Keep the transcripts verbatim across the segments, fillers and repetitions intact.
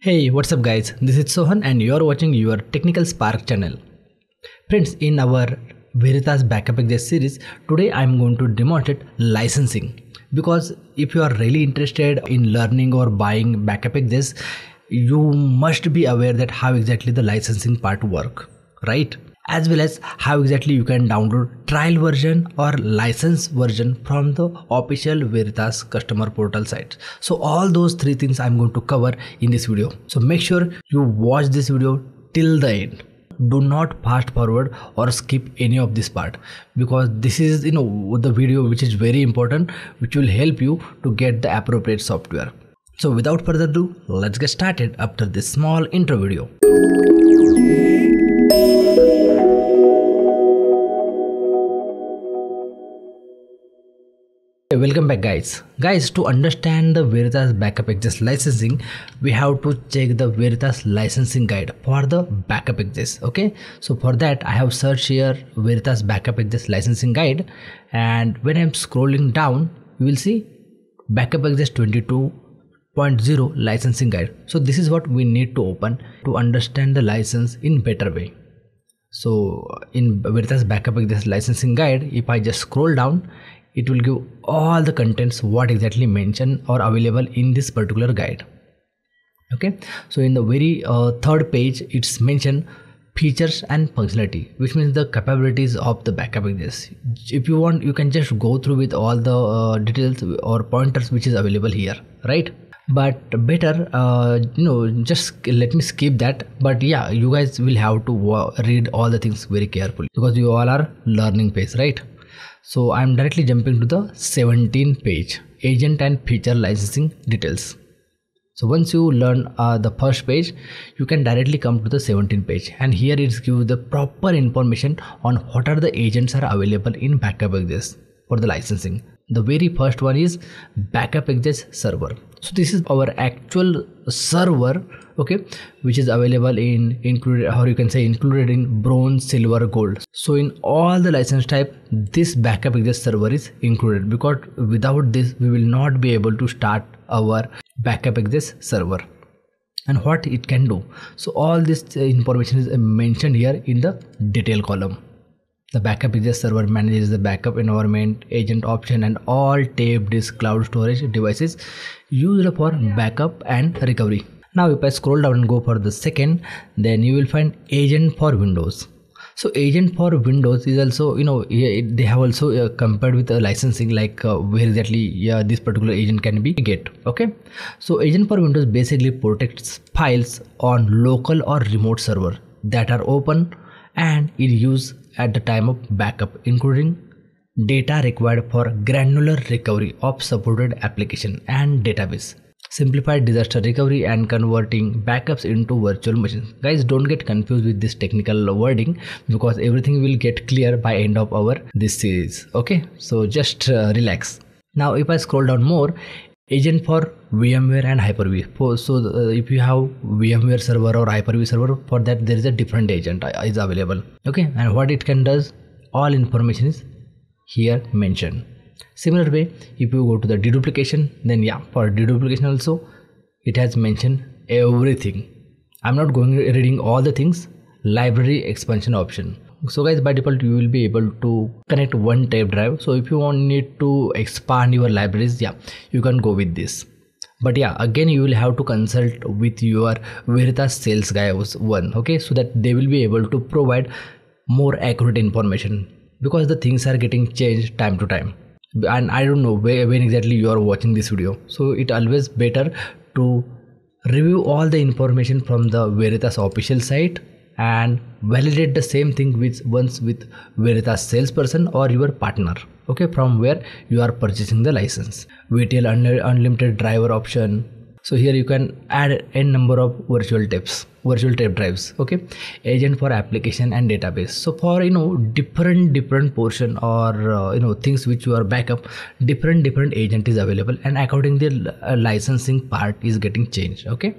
Hey, what's up guys, this is Sohan and you are watching your Technical Spark channel. Friends, in our Veritas Backup Exec series, today I am going to demonstrate licensing, because if you are really interested in learning or buying backup execs, you must be aware that how exactly the licensing part work, right? As well as how exactly you can download trial version or license version from the official Veritas customer portal site. So all those three things I'm going to cover in this video. So make sure you watch this video till the end. Do not fast forward or skip any of this part, because this is, you know, the video which is very important, which will help you to get the appropriate software. So without further ado, let's get started after this small intro video. Welcome back guys. Guys, to understand the Veritas Backup Exec licensing, we have to check the Veritas licensing guide for the backup exec. Okay, so for that I have searched here Veritas Backup Exec licensing guide, and when I'm scrolling down you will see Backup Exec twenty-two point zero licensing guide. So this is what we need to open to understand the license in better way. So in Veritas Backup Exec licensing guide, if I just scroll down, it will give all the contents what exactly mentioned or available in this particular guide. Okay, so in the very uh, third page, it's mentioned features and functionality, which means the capabilities of the backup exec. If you want, you can just go through with all the uh, details or pointers which is available here, right? But better, uh, you know, just let me skip that. But yeah, you guys will have to read all the things very carefully, because you all are learning phase, right? So I'm directly jumping to the seventeenth page, agent and feature licensing details. So once you learn uh, the first page, you can directly come to the seventeenth page, and here it gives the proper information on what are the agents are available in backup exec for the licensing. The very first one is backup exec server. So this is our actual server, okay, which is available in included, or you can say included in bronze, silver, gold. So in all the license type, this backup exec server is included, because without this we will not be able to start our backup exec server and what it can do. So all this information is mentioned here in the detail column. The backup exec server manages the backup environment, agent option, and all tape, disk, cloud storage devices used for backup and recovery. Now if I scroll down and go for the second, then you will find agent for Windows. So agent for Windows is also, you know, they have also uh, compared with the licensing, like uh, where exactly yeah, this particular agent can be get. Okay, so agent for Windows basically protects files on local or remote server that are open and in use at the time of backup, including data required for granular recovery of supported application and database, simplified disaster recovery, and converting backups into virtual machines. Guys, don't get confused with this technical wording, because everything will get clear by end of our this series. Okay, so just uh, relax. Now if I scroll down more, agent for VMware and Hyper-V. So uh, if you have VMware server or Hyper-V server, for that there is a different agent is available. Okay, and what it can does, all information is here mentioned. Similar way, if you go to the deduplication, then yeah, for deduplication also it has mentioned everything. I'm not going reading all the things. Library expansion option. So guys, by default you will be able to connect one tape drive. So if you want need to expand your libraries, yeah, you can go with this. But yeah, again you will have to consult with your Veritas sales guys one. Okay, so that they will be able to provide more accurate information, because the things are getting changed time to time. And I don't know when exactly you are watching this video, so it always better to review all the information from the Veritas official site and validate the same thing with once with Veritas salesperson or your partner, okay, from where you are purchasing the license. V T L un unlimited driver option. So here you can add n number of virtual tapes, virtual tape drives. Okay, agent for application and database. So for, you know, different different portion or uh, you know, things which you are backup, different different agent is available, and accordingly the uh, licensing part is getting changed. Okay,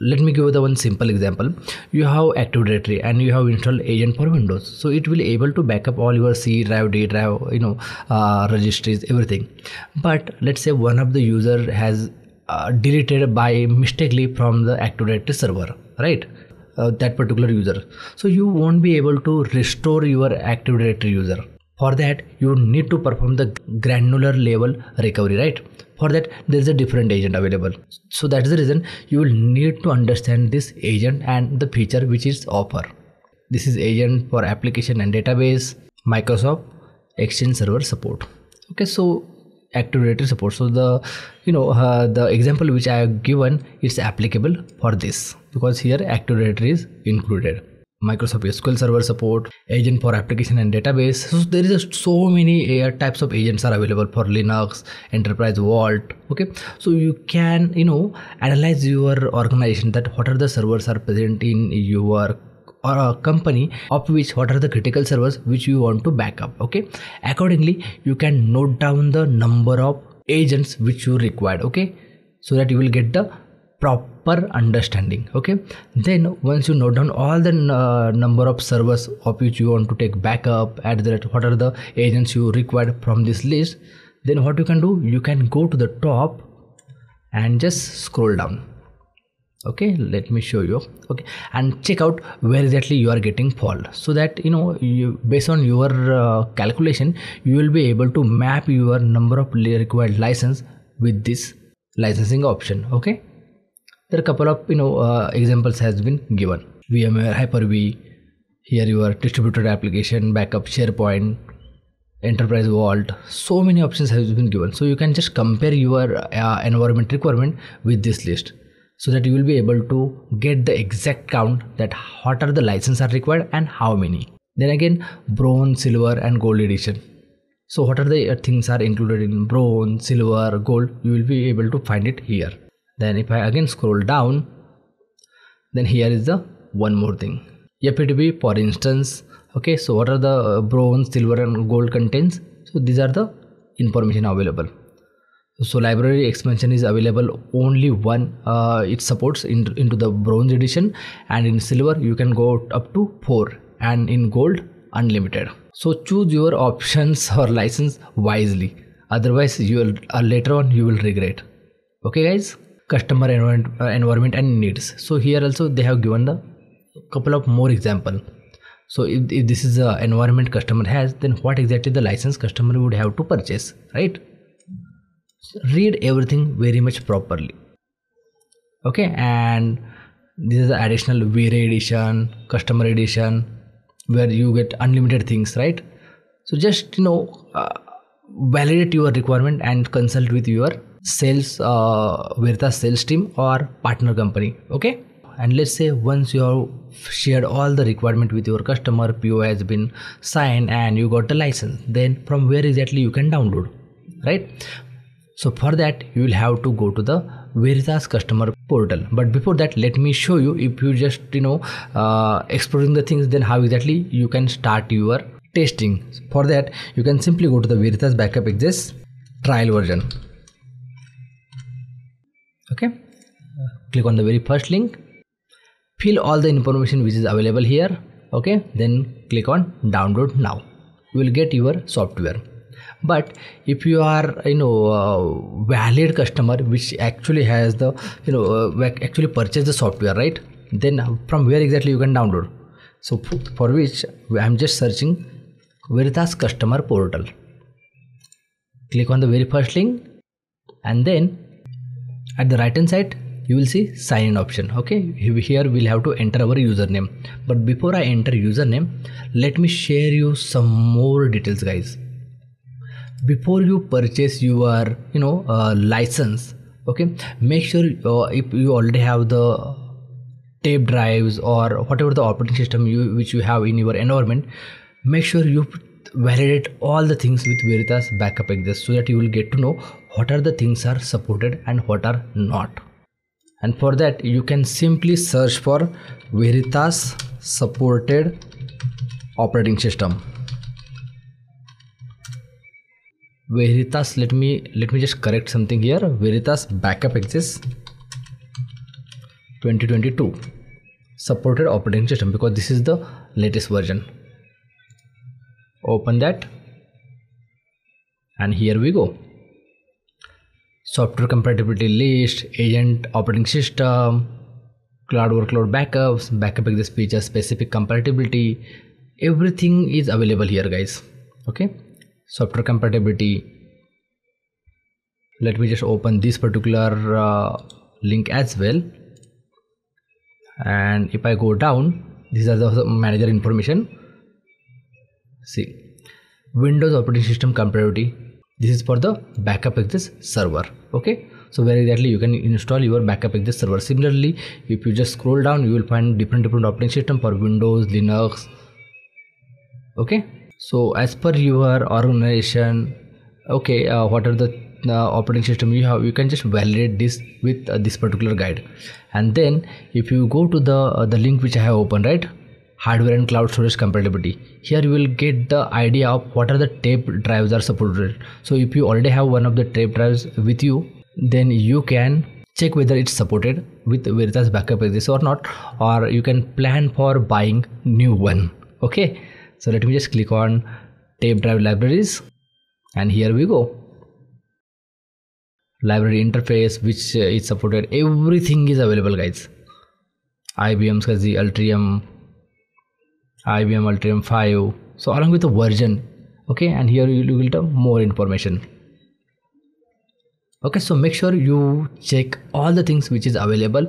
let me give you the one simple example. You have Active Directory and you have installed agent for Windows, so it will able to backup all your C drive, D drive, you know, uh, registries, everything. But let's say one of the user has uh, deleted by mistakenly from the Active Directory server, right? Uh, that particular user. So you won't be able to restore your Active Directory user. For that, you need to perform the granular level recovery, right? For that, there is a different agent available. So that is the reason you will need to understand this agent and the feature which is offered. This is agent for application and database, Microsoft Exchange Server support. Okay, so Active Directory support. So the you know uh, the example which I have given is applicable for this because here Active Directory is included. Microsoft S Q L Server support, agent for application and database. So there is a, so many uh, types of agents are available for Linux, Enterprise Vault. Okay, so you can you know analyze your organization that what are the servers are present in your or a company, of which what are the critical servers which you want to back up. Okay, accordingly you can note down the number of agents which you required. Okay, so that you will get the proper understanding. Okay, then once you note down all the uh, number of servers of which you want to take backup, add that what are the agents you required from this list, then what you can do, you can go to the top and just scroll down. Okay, let me show you. Okay, and check out where exactly you are getting fault, so that you know you, based on your uh, calculation, you will be able to map your number of required license with this licensing option. Okay, there are a couple of you know uh, examples has been given. VMware, Hyper-V, here your distributed application backup, SharePoint, Enterprise Vault. So many options has been given. So you can just compare your uh, environment requirement with this list, so that you will be able to get the exact count that what are the licenses are required and how many. Then again, bronze, silver and gold edition. So what are the things are included in bronze, silver, gold, you will be able to find it here. Then if I again scroll down, then here is the one more thing. F A T B for instance. Okay, so what are the bronze, silver and gold contents? So these are the information available. So library expansion is available only one, uh, it supports in, into the bronze edition, and in silver you can go up to four, and in gold unlimited. So choose your options or license wisely, otherwise you will uh, later on you will regret. Okay guys, customer environment, uh, environment and needs. So here also they have given the couple of more example. So if, if this is the environment customer has, then what exactly the license customer would have to purchase, right? Read everything very much properly. Okay, and this is the additional V R A edition, customer edition, where you get unlimited things, right? So just you know uh, validate your requirement and consult with your sales uh, Veritas sales team or partner company. Okay, and let's say once you have shared all the requirement with your customer, P O has been signed and you got the license, then from where exactly you can download, right? So for that you will have to go to the Veritas customer portal. But before that, let me show you, if you just you know uh, exploring the things, then how exactly you can start your testing. For that you can simply go to the Veritas Backup Exec trial version. Okay, click on the very first link, fill all the information which is available here. Okay, then click on download now. You will get your software. But if you are you know uh, valid customer which actually has the you know uh, actually purchased the software, right? Then from where exactly you can download? So for which I am just searching Veritas customer portal. Click on the very first link, and then at the right hand side you will see sign in option. Okay, here we'll have to enter our username. But before I enter username, let me share you some more details guys. Before you purchase your you know uh, license, okay, make sure uh, if you already have the tape drives or whatever the operating system you which you have in your environment, make sure you validate all the things with Veritas Backup Exec, so that you will get to know what are the things are supported and what are not. And for that you can simply search for Veritas supported operating system. Veritas, let me let me just correct something here. Veritas Backup Exec twenty twenty-two supported operating system, because this is the latest version. Open that, and here we go. software compatibility list, agent operating system, cloud workload backups, backup exec feature specific compatibility, everything is available here, guys. Okay, software compatibility. Let me just open this particular uh, link as well. And if I go down, these are the manager information. See, Windows operating system compatibility. This is for the backup exec server. Okay, so very exactly you can install your backup exec server. Similarly, if you just scroll down, you will find different different operating system for Windows, Linux. Okay, so as per your organization, okay, uh, what are the Uh, operating system you have, you can just validate this with uh, this particular guide. And then if you go to the uh, the link which I have opened, right, hardware and cloud storage compatibility, here you will get the idea of what are the tape drives are supported. So if you already have one of the tape drives with you, then you can check whether it's supported with Veritas Backup Exec or not, or you can plan for buying new one. Okay, so let me just click on tape drive libraries, and here we go. Library interface, which uh, is supported, everything is available, guys. I B M's the Ultium, I B M Ultium five, so along with the version. Okay, and here you will get more information. Okay, so make sure you check all the things which is available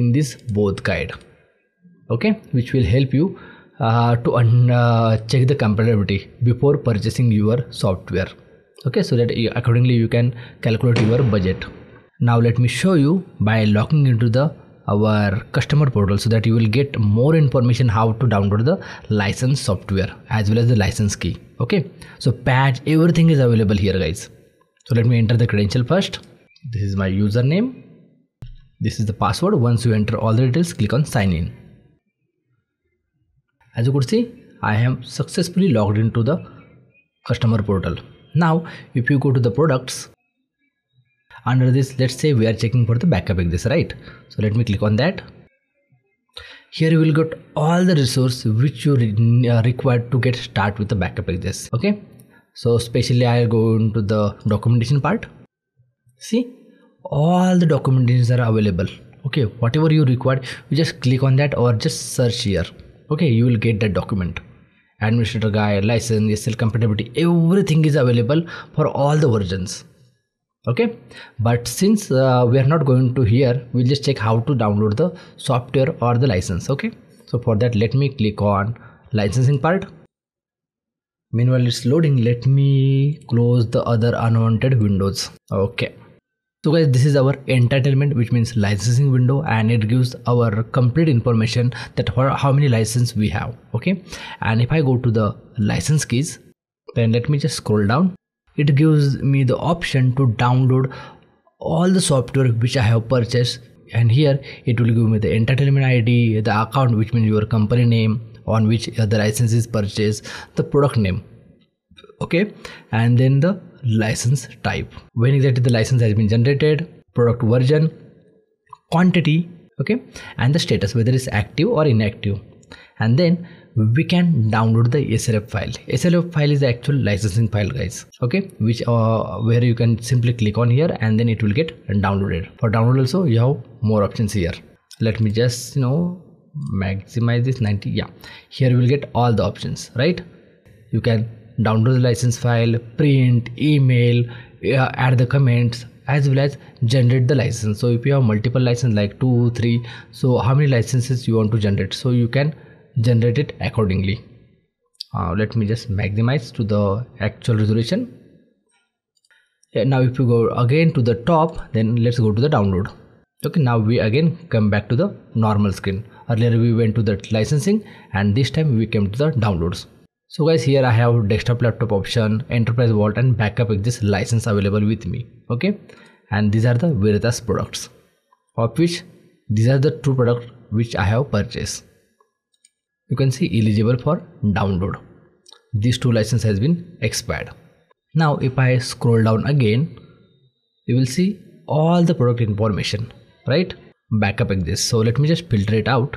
in this both guide, okay, which will help you uh, to un uh, check the compatibility before purchasing your software. Okay, so that you, accordingly you can calculate your budget. Now let me show you by logging into the our customer portal, so that you will get more information how to download the license software as well as the license key. Okay, so patch, everything is available here, guys. So let me enter the credential first. This is my username, this is the password. Once you enter all the details, click on sign in. As you could see, I am successfully logged into the customer portal. Now, if you go to the products, under this, let's say we are checking for the backup exec, right? So let me click on that. Here you will get all the resources which you re are required to get start with the backup exec. Okay, so especially I'll go into the documentation part. See, all the documentations are available. Okay, whatever you require, you just click on that or just search here. Okay, you will get that document. Administrator guide, license, S L F compatibility, everything is available for all the versions. Okay, but since uh, we are not going to here, we'll just check how to download the software or the license. Okay, so for that, let me click on licensing part. Meanwhile it's loading, let me close the other unwanted windows. Okay, so guys, this is our entitlement, which means licensing window, and it gives our complete information that how many license we have. Okay, and if I go to the license keys, then let me just scroll down. It gives me the option to download all the software which I have purchased, and here it will give me the entitlement I D, the account, which means your company name on which the license is purchased, the product name. Okay, and then the license type, when exactly the license has been generated, product version, quantity, okay, and the status, whether it's active or inactive. And then we can download the S L F file. S L F file is the actual licensing file, guys. Okay, which uh, where you can simply click on here, and then it will get downloaded. For download also, you have more options here. Let me just, you know, maximize this ninety. Yeah, here you will get all the options, right? You can download the license file, print, email, uh, add the comments, as well as generate the license. So if you have multiple license like two, three, so how many licenses you want to generate, so you can generate it accordingly. Uh, let me just maximize to the actual resolution. Yeah, now if you go again to the top, then let's go to the download. Okay, now we again come back to the normal screen. Earlier we went to the licensing, and this time we came to the downloads. So guys, here I have desktop laptop option, Enterprise Vault, and backup exec license available with me. Okay, and these are the Veritas products, of which these are the two products which I have purchased. You can see eligible for download. These two license has been expired. Now if I scroll down again, you will see all the product information, right? Backup exec. So let me just filter it out.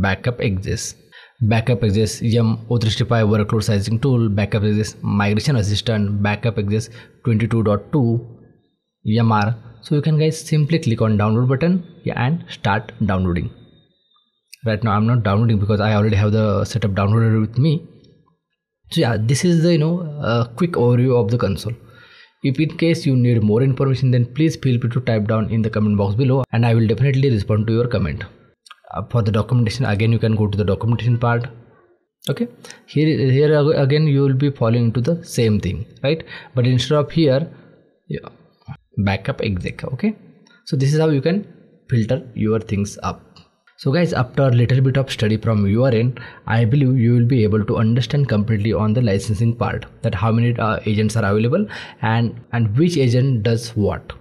Backup exec. Backup Exec, E M O thirty-five workload sizing tool, Backup Exec migration assistant, Backup Exec twenty-two point two E M R. So you can guys simply click on download button and start downloading. Right now I'm not downloading because I already have the setup downloaded with me. So yeah, this is the you know uh, quick overview of the console. If in case you need more information, then please feel free to type down in the comment box below and I will definitely respond to your comment. Uh, for the documentation, again you can go to the documentation part. Okay, here here again you will be falling into the same thing, right? But instead of here, yeah, Backup Exec. Okay, so this is how you can filter your things up. So guys, after a little bit of study from your end, I believe you will be able to understand completely on the licensing part, that how many uh, agents are available and and which agent does what,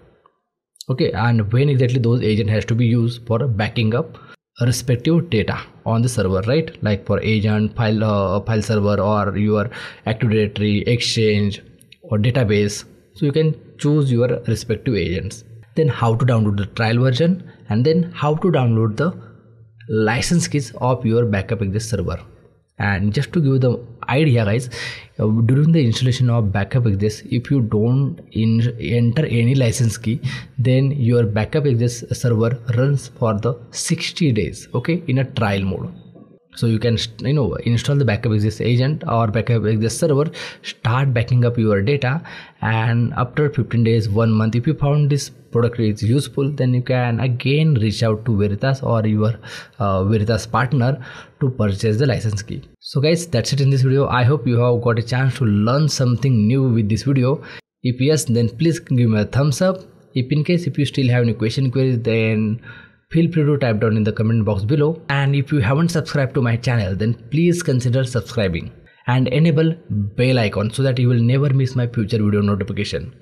okay, and when exactly those agent has to be used for backing up respective data on the server, right? Like for agent, file uh, file server, or your Active Directory, Exchange, or database. So you can choose your respective agents, then how to download the trial version, and then how to download the license keys of your Backup Exec server. And just to give you the idea guys, uh, during the installation of Backup Exec, if you don't in enter any license key, then your Backup Exec server runs for the sixty days, okay, in a trial mode. So you can you know install the Backup Exec agent or Backup Exec server, start backing up your data, and after fifteen days, one month, if you found this product is useful, then you can again reach out to Veritas or your uh, Veritas partner to purchase the license key. So guys, that's it in this video. I hope you have got a chance to learn something new with this video. If yes, then please give me a thumbs up. If in case if you still have any question queries, then feel free to type down in the comment box below. And if you haven't subscribed to my channel, then please consider subscribing and enable bell icon so that you will never miss my future video notification.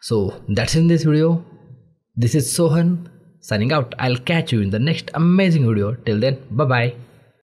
So that's in this video. This is Sohan signing out. I'll catch you in the next amazing video. Till then, bye bye.